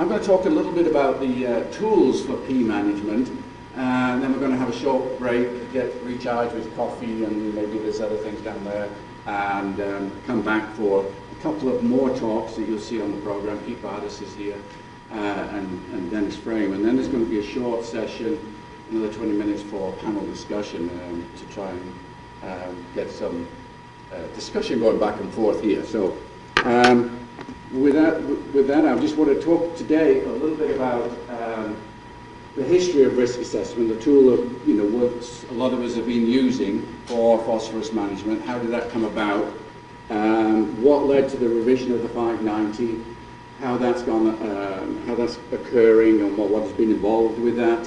I'm going to talk a little bit about the tools for pea management, and then we're going to have a short break, get recharged with coffee, and maybe there's other things down there, and come back for a couple of more talks that you'll see on the program. Pete Bardis is here, and Dennis Frame, and then there's going to be a short session, another 20 minutes for panel discussion to try and get some discussion going back and forth here. So with that, I just want to talk today a little bit about the history of risk assessment, the tool of, you know, what a lot of us have been using for phosphorus management. How did that come about? What led to the revision of the 590? How that's gone, how that's occurring, and what has been involved with that?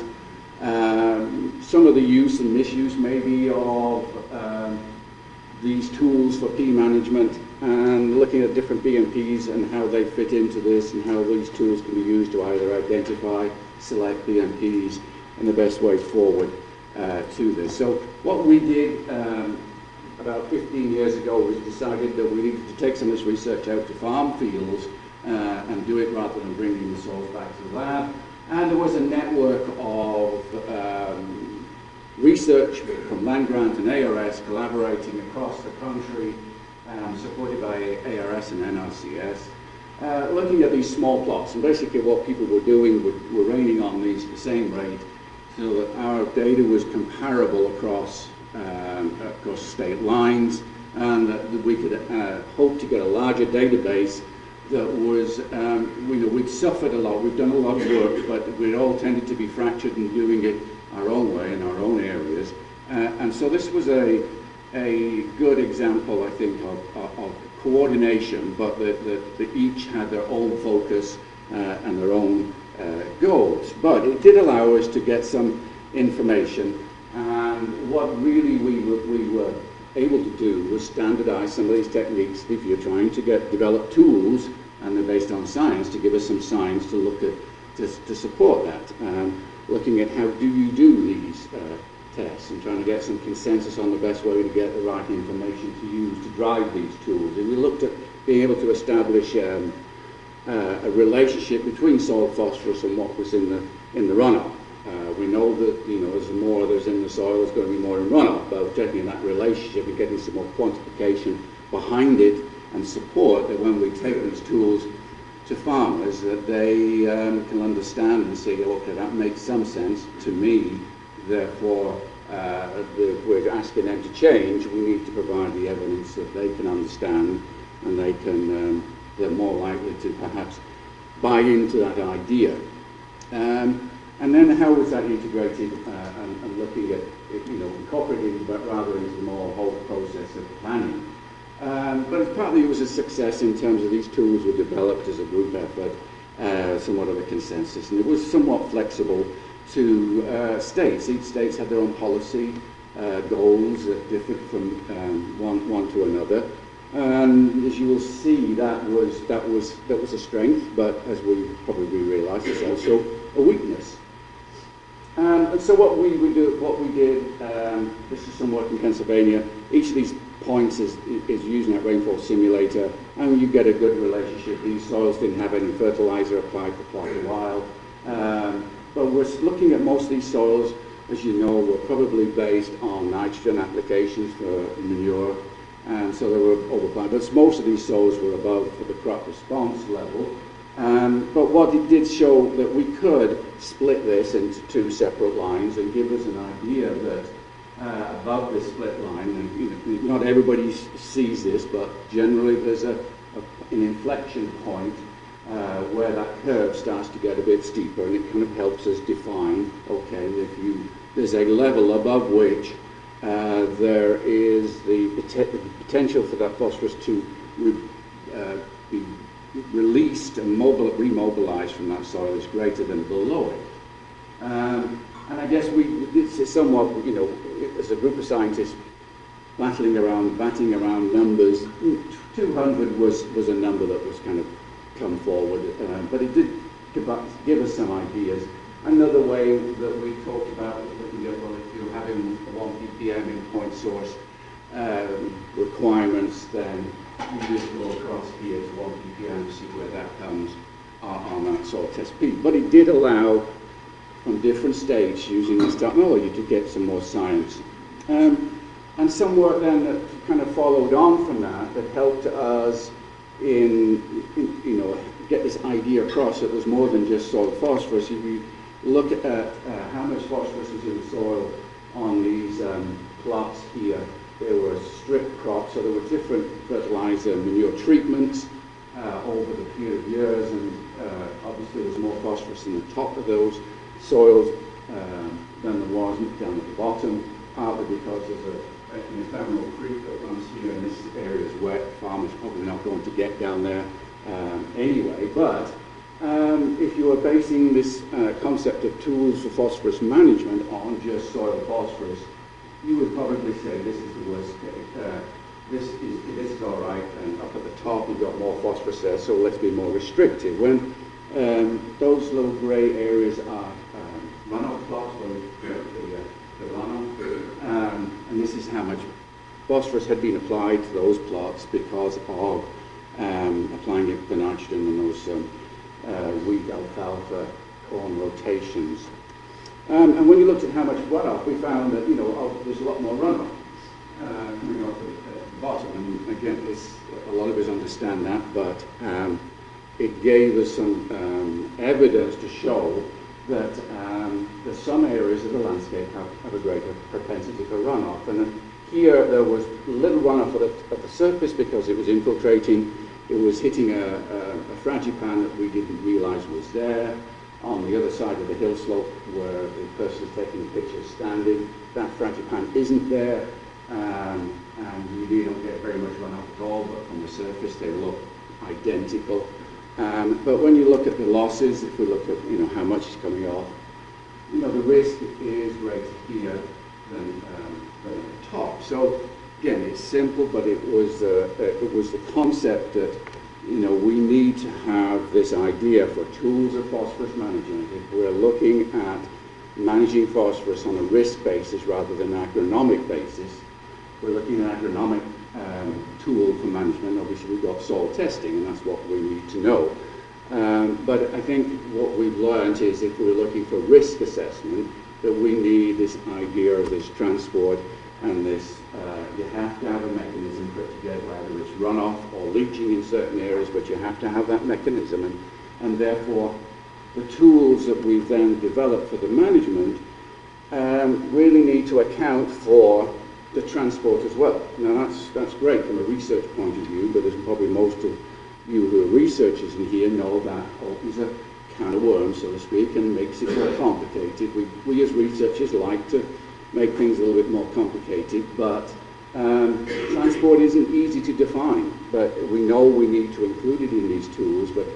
Some of the use and misuse maybe of these tools for pea management, and looking at different BMPs and how they fit into this, and how these tools can be used to either identify, select BMPs, and the best way forward to this. So what we did about 15 years ago was decided that we needed to take some of this research out to farm fields and do it rather than bringing the soils back to the lab. And there was a network of research from land grant and ARS collaborating across the country, supported by ARS and NRCS, looking at these small plots. And basically what people were doing were raining on these at the same rate, so that our data was comparable across state lines, and that we could hope to get a larger database that was, we'd suffered a lot, we've done a lot of work, but we all tended to be fractured in doing it our own way in our own areas. And so this was a good example, I think, of coordination, but that each had their own focus and their own goals. But it did allow us to get some information, and what really we were able to do was standardize some of these techniques. If you're trying to develop tools, and they're based on science, to give us some science to look at to support that. Looking at how do you do these tests, and trying to get some consensus on the best way to get the right information to use to drive these tools. And we looked at being able to establish a relationship between soil phosphorus and what was in the runoff. We know that, you know, there's more others in the soil, there's going to be more in runoff, but checking that relationship and getting some more quantification behind it and support that when we take these tools to farmers, that they can understand and say, okay, that makes some sense to me, therefore we're asking them to change, we need to provide the evidence that they can understand, and they can, they're more likely to perhaps buy into that idea. And then how was that integrated and looking at, you know, incorporating but rather into the more whole process of planning. But partly it was a success in terms of these tools were developed as a group effort, somewhat of a consensus, and it was somewhat flexible to states. Each state had their own policy goals that differed from one to another. And as you will see, that was a strength, but as we probably realised, it's also a weakness. And so what we did, this is some work in Pennsylvania. Each of these points is using that rainfall simulator, and you get a good relationship. These soils didn't have any fertilizer applied for quite a while, but we're looking at most of these soils, as you know, were probably based on nitrogen applications for manure. And so they were overplanted, but most of these soils were above for the crop response level. But what it did show that we could split this into two separate lines and give us an idea that above this split line, and, you know, not everybody sees this, but generally there's an inflection point where that curve starts to get a bit steeper, and it kind of helps us define, okay, there's a level above which there is the potential for that phosphorus to be released and remobilized from that soil is greater than below it. And I guess this is somewhat, you know, as a group of scientists batting around numbers, 200 was a number that was kind of come forward, but it did give us some ideas. Another way that we talked about looking at, well, if you're having 1 ppm in point source requirements, then you just go across here to 1 ppm and see where that comes on that sort of test speed. But it did allow from different states using this technology to get some more science. And some work then that kind of followed on from that, that helped us in you know, get this idea across that was more than just soil phosphorus. If you look at how much phosphorus is in the soil on these plots here, there were strip crops, so there were different fertilizer manure treatments over the period of years, and obviously there's more phosphorus in the top of those soils than there was down at the bottom, partly because there's an ephemeral creek that runs here, and this area is wet. Farmers probably not going to get down there anyway, but if you are basing this concept of tools for phosphorus management on just soil phosphorus, you would probably say this is the worst case. This is all right, and up at the top you've got more phosphorus there, so let's be more restrictive. When those little grey areas are runoff plots, where we get the runoff, and this is how much phosphorus had been applied to those plots because of applying it for nitrogen and those wheat, alfalfa, corn rotations. And when you looked at how much runoff, we found that, you know, there's a lot more runoff coming off the bottom. And again, a lot of us understand that, but it gave us some evidence to show that there's some areas of the landscape have a greater propensity for runoff. And here there was little runoff at the surface because it was infiltrating. It was hitting a frangipan that we didn't realize was there. On the other side of the hill slope where the person taking the picture is standing, that frangipan isn't there, and you really don't get very much runoff at all, but from the surface they look identical. But when you look at the losses, if we look at, you know, how much is coming off, you know, the risk is right here than at the top. So again, it's simple, but it was the concept that, you know, we need to have this idea for tools of phosphorus management. If we're looking at managing phosphorus on a risk basis rather than an agronomic basis, we're looking at an agronomic tool for management. Obviously we've got soil testing, and that's what we need to know. But I think what we've learned is if we're looking for risk assessment, that we need this idea of this transport and this, you have to have a mechanism for it to get, whether it's runoff or leaching in certain areas, but you have to have that mechanism. And therefore, the tools that we've then developed for the management really need to account for the transport as well. Now that's great from a research point of view, but as probably most of you who are researchers in here know, that opens a can of worms, so to speak, and makes it more complicated. We as researchers like to make things a little bit more complicated, but transport isn't easy to define, but we know we need to include it in these tools. But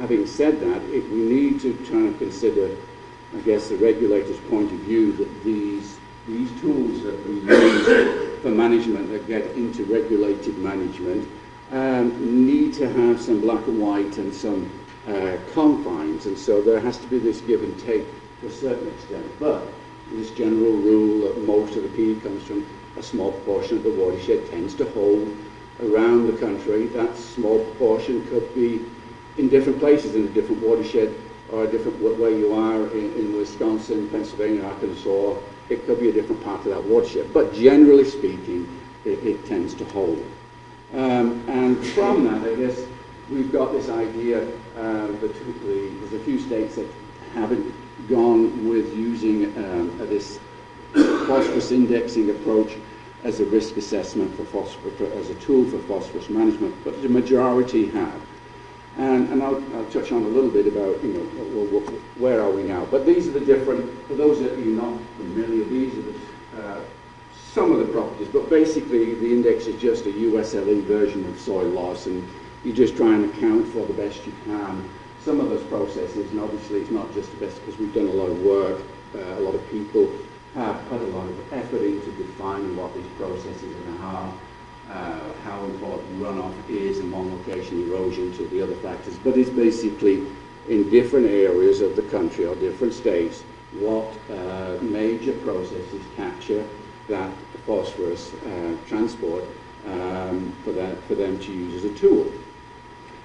having said that, we need to try and consider, I guess, the regulator's point of view that these tools that we use for management that get into regulated management need to have some black and white and some confines, and so there has to be this give and take to a certain extent. But this general rule that most of the peat comes from a small proportion of the watershed tends to hold around the country. That small proportion could be in different places in a different watershed, or a different where you are in Wisconsin, Pennsylvania, Arkansas. It could be a different part of that watershed, but generally speaking, it tends to hold. And from that, I guess we've got this idea. There's a few states that haven't gone with using this phosphorus indexing approach as a risk assessment for phosphorus, as a tool for phosphorus management, but the majority have. And I'll touch on a little bit about, you know, where are we now. But these are the different, for those of you not familiar, these are the, some of the properties, but basically the index is just a USLE version of soil loss, and you just try and account for the best you can some of those processes. And obviously it's not just the best, because we've done a lot of work, a lot of people have put a lot of effort into defining what these processes are, how important runoff is in one location, erosion to the other factors. But it's basically in different areas of the country or different states, what major processes capture that phosphorus transport for them to use as a tool.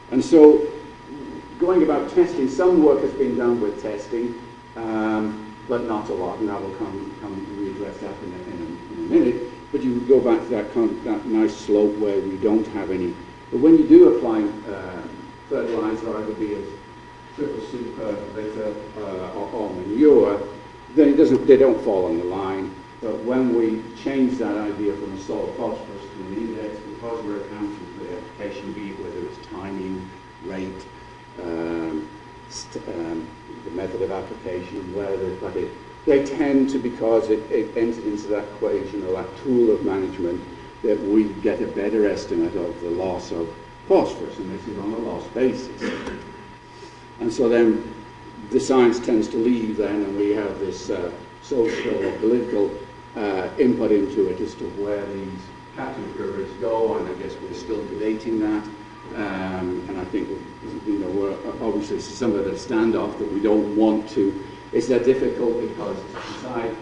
And so going about testing, some work has been done with testing, but not a lot, and I will come readdress that in a minute. But you go back to that nice slope where we don't have any. But when you do apply fertilizer, either be as triple super, bitter, or manure, then it doesn't, they don't fall on the line. But when we change that idea from a solid phosphorus to an index, because we're accounting for the application, be it whether it's timing, rate, the method of application, where they put it, they tend to, because it entered into that equation or that tool of management, that we get a better estimate of the loss of phosphorus, and this is on a loss basis. And so then the science tends to leave then, and we have this social or political input into it as to where these categories go, and I guess we're still debating that. And I think, you know, we're obviously some of the standoff that we don't want to. It's difficult because to decide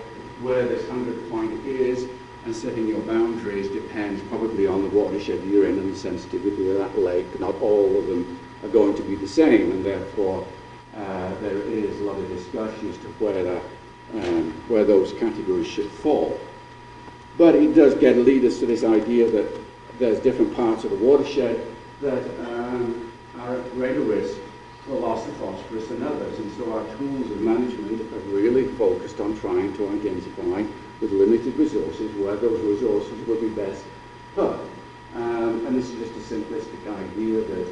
where this 100 point is and setting your boundaries depends probably on the watershed you're in and the sensitivity of that lake. Not all of them are going to be the same, and therefore there is a lot of discussion as to where those categories should fall. But it does lead us to this idea that there's different parts of the watershed that are at greater risk for loss of phosphorus than others. And so our tools of management are really focused on trying to identify, with limited resources, where those resources would be best put. And this is just a simplistic idea that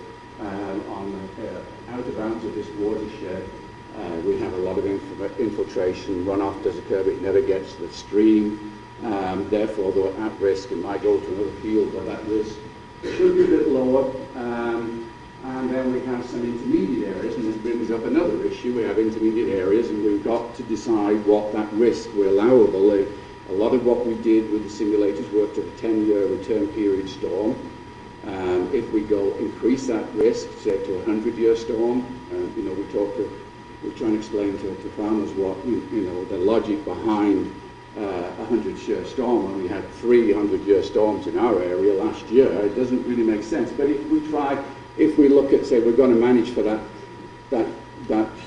on the outer bounds of this watershed, we have a lot of infiltration. Runoff does occur, but it never gets to the stream. Therefore, they're at risk and might go to another field, but that risk should be a bit lower. And then we have some intermediate areas, and this brings up another issue. We have intermediate areas, and we've got to decide what that risk we're allowable. A lot of what we did with the simulators worked at a 10-year return period storm. If we go increase that risk, say to a 100-year storm, you know, we try and explain to farmers what the logic behind a 100-year storm. When we had 300-year storms in our area last year, it doesn't really make sense. But if we try, if we look at, say, we're going to manage for that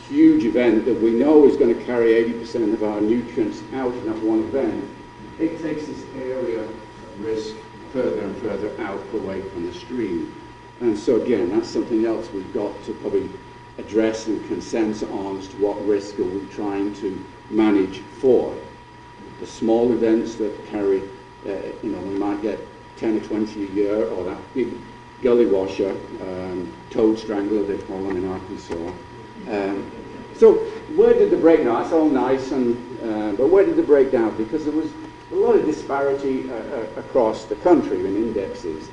huge event that we know is going to carry 80% of our nutrients out in that one event, it takes this area of risk further and further out away from the stream. And so again, that's something else we've got to probably address and consensus on as to what risk are we trying to manage for. The small events that carry, we might get 10 or 20 a year, or that big gully washer, toad strangler they call them in Arkansas. So where did the breakdown? That's all nice, but where did the breakdown? Because there was a lot of disparity across the country in indexes.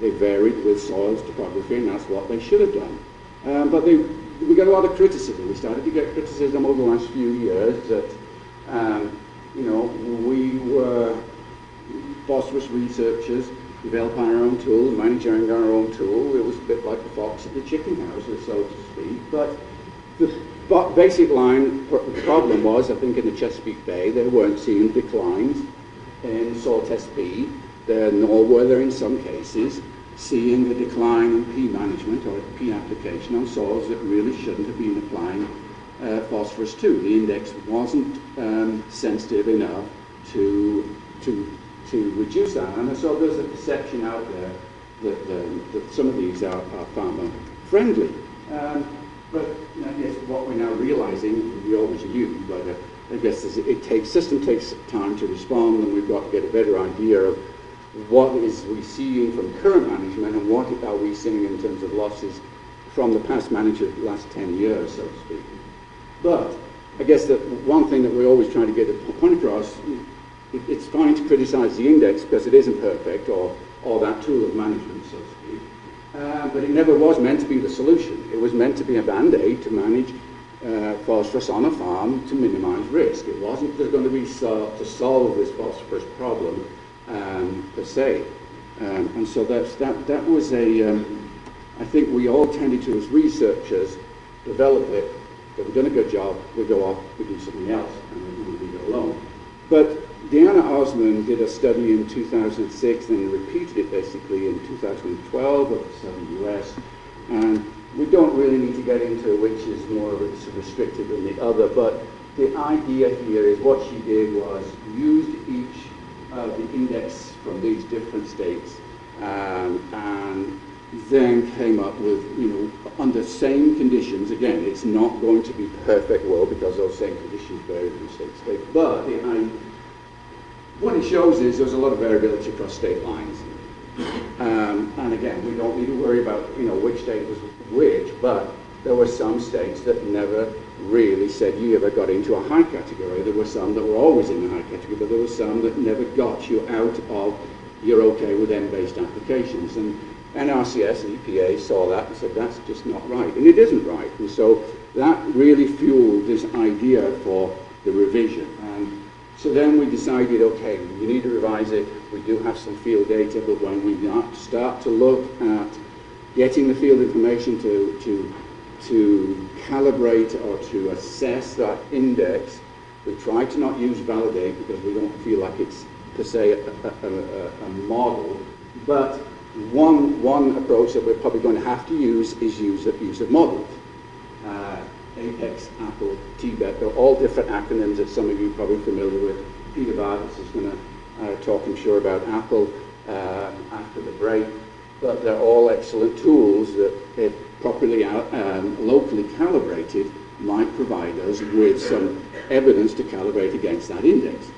They varied with soils, topography, and that's what they should have done. But we got a lot of criticism. We started to get criticism over the last few years that we were phosphorus researchers, develop our own tool, managing our own tool. It was a bit like the fox at the chicken house, so to speak. But the basic line problem was, I think in the Chesapeake Bay, they weren't seeing declines in soil test B, nor were they in some cases seeing the decline in P-management or P-application on soils that really shouldn't have been applying phosphorus to. The index wasn't sensitive enough to reduce that, and so there's a perception out there that some of these are farmer friendly. But I guess what we're now realizing, we always knew, but I guess system takes time to respond, and we've got to get a better idea of what is we seeing from current management and what are we seeing in terms of losses from the past manager the last 10 years, so to speak. But I guess that one thing that we always try to get a point across, it's fine to criticize the index because it isn't perfect, or that tool of management, so to speak. But it never was meant to be the solution. It was meant to be a band-aid to manage phosphorus on a farm to minimize risk. It wasn't going to be to solve this phosphorus problem per se. And so that was a, I think we all tended to, as researchers, develop it. If we've done a good job, we go off, we do something else, and we leave it alone. But Deanna Osman did a study in 2006 and repeated it basically in 2012 of the Southern US, We don't really need to get into which is more restrictive than the other, but the idea here is what she did was used each of the index from these different states and then came up with, under same conditions. Again, it's not going to be perfect world because those same conditions vary from state to state. But what it shows is there's a lot of variability across state lines. And again, we don't need to worry about which state was which, but there were some states that never really said you ever got into a high category. There were some that were always in the high category, but there were some that never got you out of you're okay with N-based applications. And NRCS and EPA saw that and said that's just not right, and it isn't right. And so that really fueled this idea for the revision. So then we decided, okay, you need to revise it. We do have some field data, but when we start to look at getting the field information to calibrate or to assess that index, we try to not use validate because we don't feel like it's per se a model. But one approach that we're probably going to have to use is use of models. Apex, Apple, TBET, they're all different acronyms that some of you are probably familiar with. Peter Vargas is going to talk, I'm sure, about Apple after the break. But they're all excellent tools that, if properly locally calibrated, might provide us with some evidence to calibrate against that index.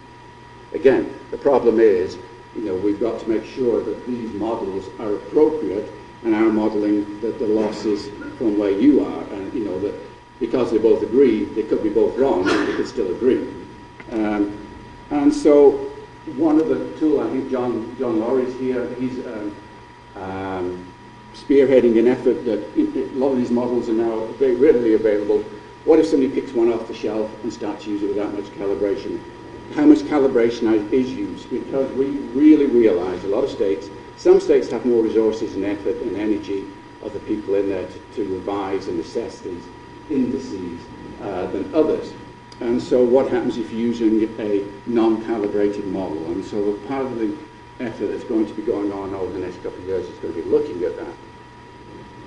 Again, the problem is, we've got to make sure that these models are appropriate and are modeling that the losses from where you are, and that because they both agree, they could be both wrong, and they could still agree. And so, one of the tools, I think John Lowry's here, he's spearheading an effort that a lot of these models are now very readily available. What if somebody picks one off the shelf and starts using it without much calibration? How much calibration is used? Because we really realize a lot of states, some states have more resources and effort and energy of the people in there to revise and assess these indices than others. And so what happens if you're using a non-calibrated model? And so part of the effort that's going to be going on over the next couple of years is going to be looking at that.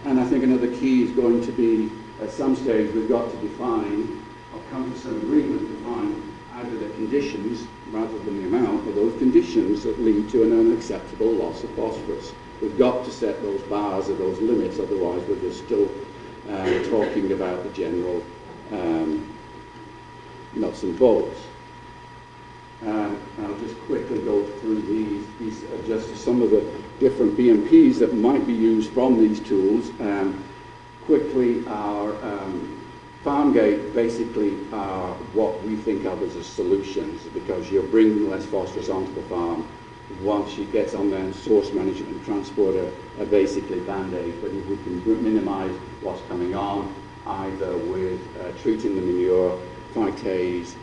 And I think another key is going to be, at some stage, we've got to define or come to some agreement define either the conditions rather than the amount, or those conditions that lead to an unacceptable loss of phosphorus. We've got to set those bars or those limits, otherwise we're just still talking about the general nuts and bolts. I'll just quickly go through these. These are just some of the different BMPs that might be used from these tools. Quickly, our farm gate basically are what we think of as solutions, because you're bringing less phosphorus onto the farm. Once she gets on there, and source management and transporter are basically band-aids, but if we can minimize what's coming on, either with treating the manure, phytase,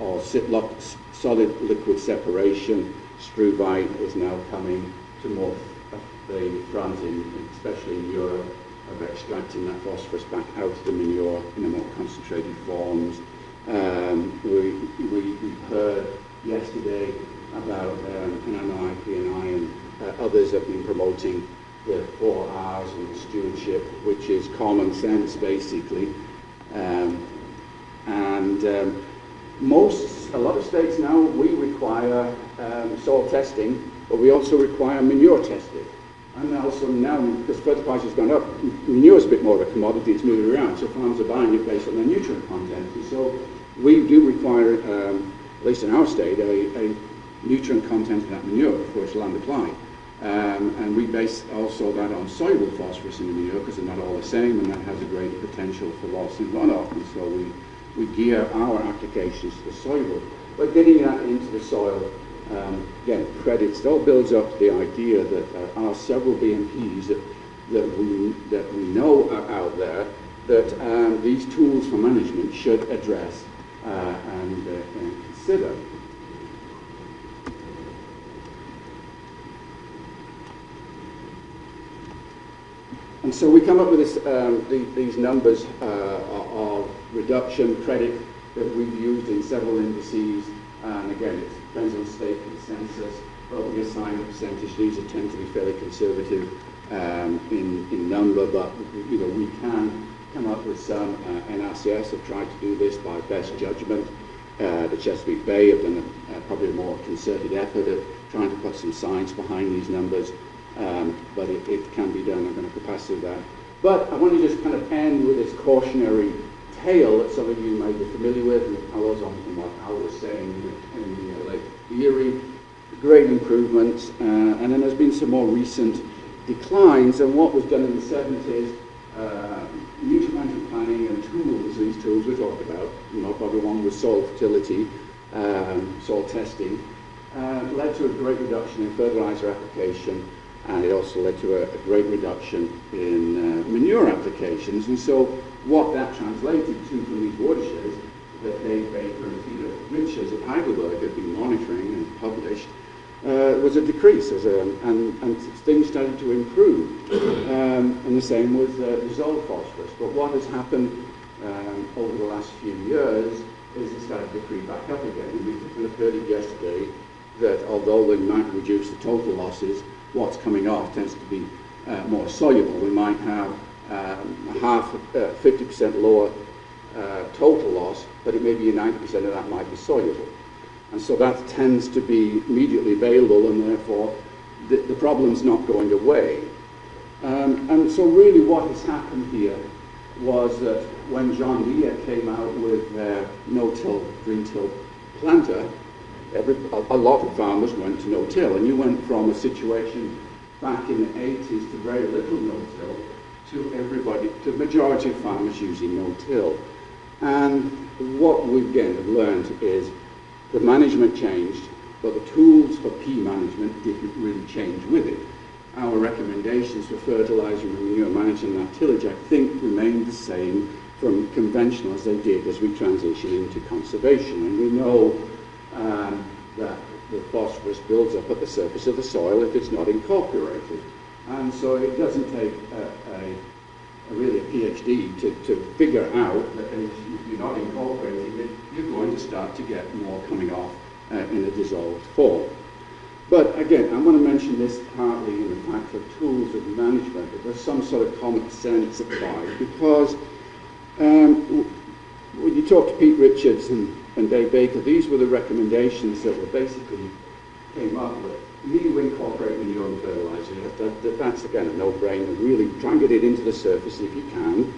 or solid liquid separation. Struvite is now coming to more the front, especially in Europe, of extracting that phosphorus back out of the manure in a more concentrated forms. We heard yesterday about and I know IPNI and others have been promoting the 4 R's and the stewardship, which is common sense basically. A lot of states now, we require soil testing, but we also require manure testing. And also now, because fertilizer's gone up, manure's a bit more of a commodity, it's moving around, so farms are buying it based on their nutrient content. And so we do require, at least in our state, a nutrient content in that manure before it's land applied. And we base also that on soluble phosphorus in the manure because they're not all the same, and that has a greater potential for loss and runoff. And so we gear our applications to the soluble. But getting that into the soil, again, credits, it all builds up the idea that there are several BMPs that we know are out there that these tools for management should address and consider. And so we come up with this, these numbers of reduction credit that we've used in several indices. And again, it depends on state consensus, but we assign a percentage. These tend to be fairly conservative in number, but you know, we can come up with some. NRCS have tried to do this by best judgment. The Chesapeake Bay have done a, probably a more concerted effort of trying to put some science behind these numbers, but it can be done. I'm going to capacity that. But I want to just kind of end with this cautionary tale that some of you may be familiar with, and it follows on from what Al was saying in Lake Erie. Great improvements, and then there's been some more recent declines. And what was done in the 70s, nutrient management planning and tools, these tools we talked about, you know, probably one was soil fertility, soil testing, led to a great reduction in fertilizer application, and it also led to a great reduction in manure applications. And so what that translated to from these watersheds that Dave Baker and Peter Richards at Heidelberg have been monitoring and published, was a decrease, as and things started to improve. And the same with dissolved phosphorus. But what has happened over the last few years is it started to creep back up again. And we kind of heard it yesterday that although we might reduce the total losses, what's coming off tends to be more soluble. We might have 50% lower total loss, but it may be 90% of that might be soluble. And so that tends to be immediately available, and therefore the problem's not going away. And so really what has happened here was that when John Deere came out with their no-till, green-till planter, a lot of farmers went to no-till, and you went from a situation back in the 80s to very little no-till to everybody, to the majority of farmers using no-till. And what we again have learned is the management changed, but the tools for P-management didn't really change with it. Our recommendations for fertilizer and manure management and our tillage, I think, remained the same from conventional as they did as we transitioned into conservation. And we know that the phosphorus builds up at the surface of the soil if it's not incorporated. And so it doesn't take really a PhD to figure out that if you're not incorporating it, you're going to start to get more coming off in a dissolved form. But again, I want to mention this partly in the fact of tools of management, that there's some sort of common sense applied, because when you talk to Pete Richards and Dave Baker, these were the recommendations that were basically came up with. You need to incorporate manure and fertilizer. That's again a no-brainer. Really try and get it into the surface if you can.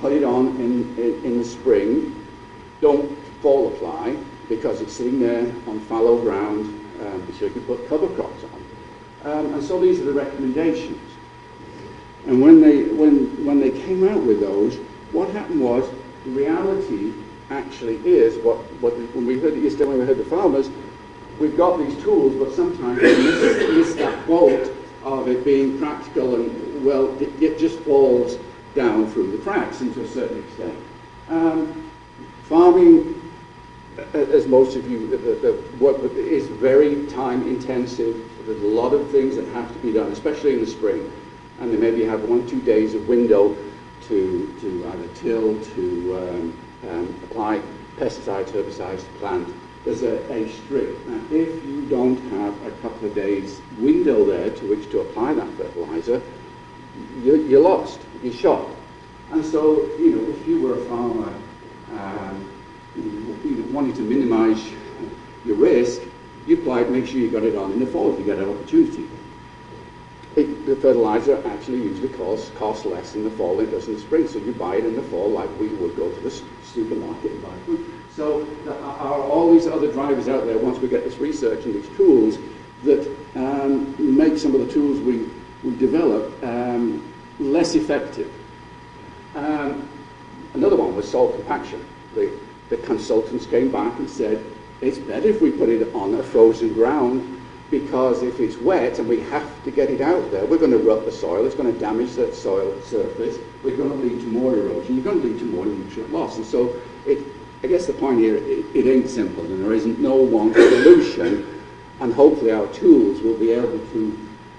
Put it on in the spring. Don't fall apply because it's sitting there on fallow ground, so you can put cover crops on. And so these are the recommendations. And when they came out with those, what happened was the reality actually is what when we heard it yesterday, when we heard the farmers. We've got these tools, but sometimes we miss that boat of it being practical, and well, it just falls down through the cracks, and to a certain extent. Farming, as most of you that work with, is very time intensive. There's a lot of things that have to be done, especially in the spring, and they maybe have 1 or 2 days of window to either till, to apply pesticides, herbicides, to plant. There's a strip. Now, if you don't have a couple of days window there to which to apply that fertilizer, you're lost, you're shot. And so, you know, if you were a farmer wanting to minimize your risk, you applied, make sure you got it on in the fall if you get an opportunity. The fertilizer actually usually costs less in the fall than it does in the spring, so you buy it in the fall like we would go to the supermarket and buy food. So there are all these other drivers out there, once we get this research and these tools, that make some of the tools we develop less effective. Another one was soil compaction. The consultants came back and said, it's better if we put it on a frozen ground, because if it's wet and we have to get it out there, we're going to rut the soil, it's going to damage that soil surface, we're going to lead to more erosion, you're going to lead to more nutrient loss. And so I guess the point here, it ain't simple, and there isn't no one solution, and hopefully our tools will be able to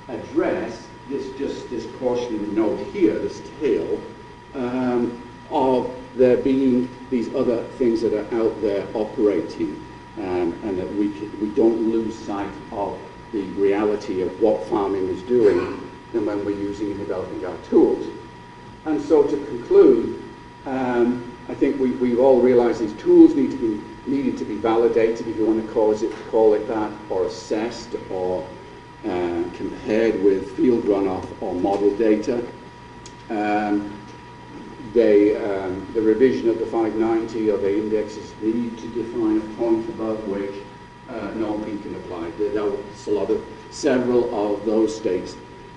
address this cautionary note here, this tale, of there being these other things that are out there operating, and that we don't lose sight of the reality of what farming is doing than when we're using and developing our tools. And so to conclude, I think we've all realized these tools needed to be validated, if you want to call it that, or assessed, or compared with field runoff or model data. The revision of the 590 of the indexes need to define a point above which no one can apply. There were several of those states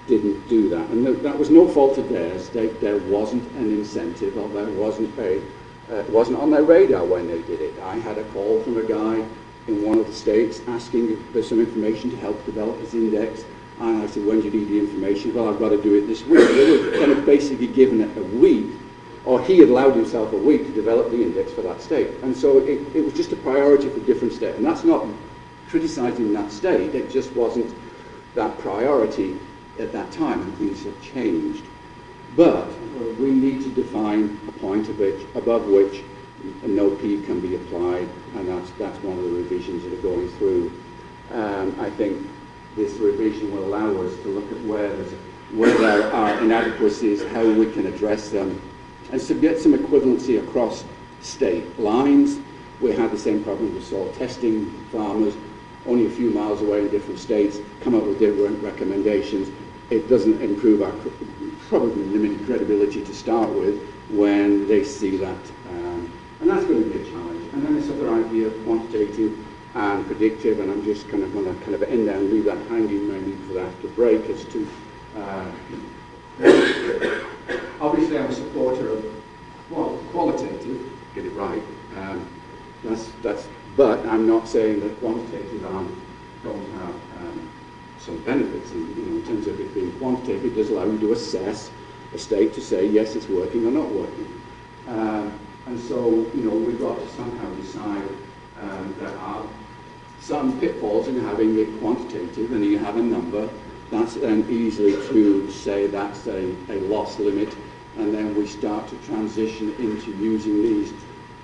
didn't do that, and that was no fault of theirs. There wasn't an incentive, or there wasn't it wasn't on their radar when they did it. I had a call from a guy in one of the states asking for some information to help develop his index. And I said, when do you need the information? Well, I've got to do it this week. They were kind of basically given it a week, or he had allowed himself a week to develop the index for that state. And so it was just a priority for different states. And that's not criticizing that state, it just wasn't that priority at that time, and things have changed. But we need to define a point above which an OP can be applied, and that's one of the revisions that are going through. I think this revision will allow us to look at where there are inadequacies, how we can address them, and to get some equivalency across state lines. We had the same problem with soil testing. Farmers only a few miles away in different states come up with different recommendations. It doesn't improve our probably limited credibility to start with when they see that. And that's going to be a challenge. And then this other idea of quantitative and predictive, and I'm just kind of going to kind of end there and leave that hanging maybe for that after break as to obviously I'm a supporter of, well, qualitative, get it right, but I'm not saying that quantitative don't have some benefits in terms of it being quantitative. It does allow you to assess a state to say yes, it's working or not working, and so we've got to somehow decide there are some pitfalls in having it quantitative, and you have a number that's then easily to say that's a loss limit, and then we start to transition into using these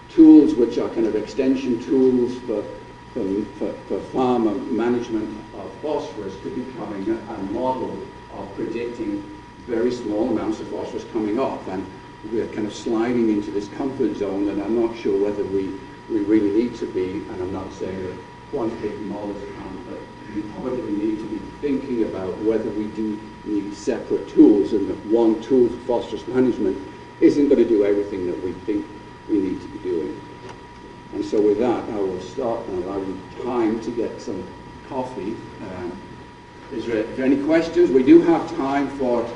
tools which are kind of extension tools for farmer management of phosphorus to becoming a model of predicting very small amounts of phosphorus coming off, and we're kind of sliding into this comfort zone, and I'm not sure whether we really need to be, and I'm not saying that quantitative models can't, but we probably need to be thinking about whether we do need separate tools, and that one tool for phosphorus management isn't going to do everything that we think we need to be doing. And so with that, I will stop and allow you time to get some coffee. Is there any questions? We do have time for